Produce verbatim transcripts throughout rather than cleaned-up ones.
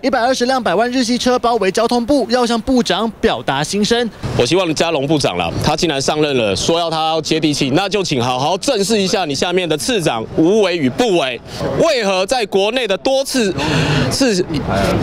一百二十辆百万日系车包围交通部，要向部长表达心声。我希望嘉龙部长啦，他既然上任了，说要他要接地气，那就请好好正视一下你下面的次长无为与不为，为何在国内的多次次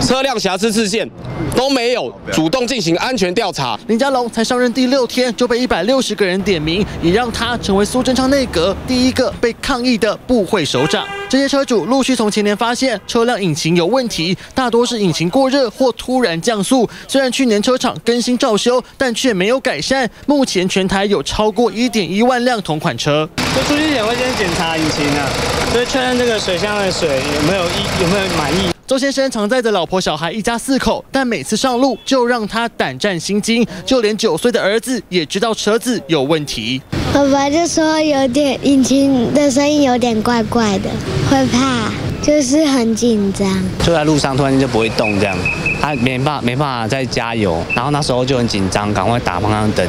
车辆瑕疵事件都没有主动进行安全调查？林佳龙才上任第六天就被一百六十个人点名，也让他成为苏贞昌内阁第一个被抗议的部会首长。 这些车主陆续从前年发现车辆引擎有问题，大多是引擎过热或突然降速。虽然去年车厂更新照修，但却没有改善。目前全台有超过 一点一万辆同款车。就出去前会先检查引擎啊，所以确认这个水箱的水有没有有没有满意。 周先生常载着老婆小孩一家四口，但每次上路就让他胆战心惊，就连九岁的儿子也知道车子有问题。爸爸就说有点引擎的声音有点怪怪的，会怕，就是很紧张。就在路上突然间就不会动这样，他没办法没办法再加油，然后那时候就很紧张，赶快打方向灯，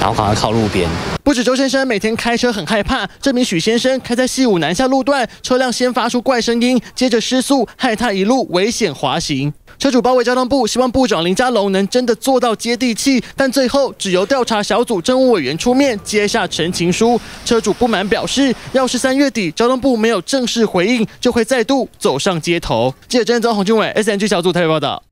然后赶快靠路边。 不止周先生每天开车很害怕，这名许先生开在汐五南下路段，车辆先发出怪声音，接着失速，害他一路危险滑行。车主包围交通部，希望部长林佳龙能真的做到接地气，但最后只由调查小组政务委员出面接下陈情书。车主不满表示，要是三月底交通部没有正式回应，就会再度走上街头。记者郑宗洪、洪俊伟 ，S N G 小组台北报道。